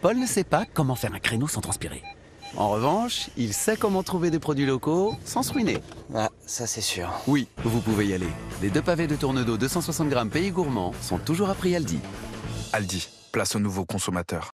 Paul ne sait pas comment faire un créneau sans transpirer. En revanche, il sait comment trouver des produits locaux sans se ruiner. Ah, ça c'est sûr. Oui, vous pouvez y aller. Les deux pavés de tourne d'eau 260 grammes Pays Gourmand sont toujours à prix Aldi. Aldi, place aux nouveaux consommateurs.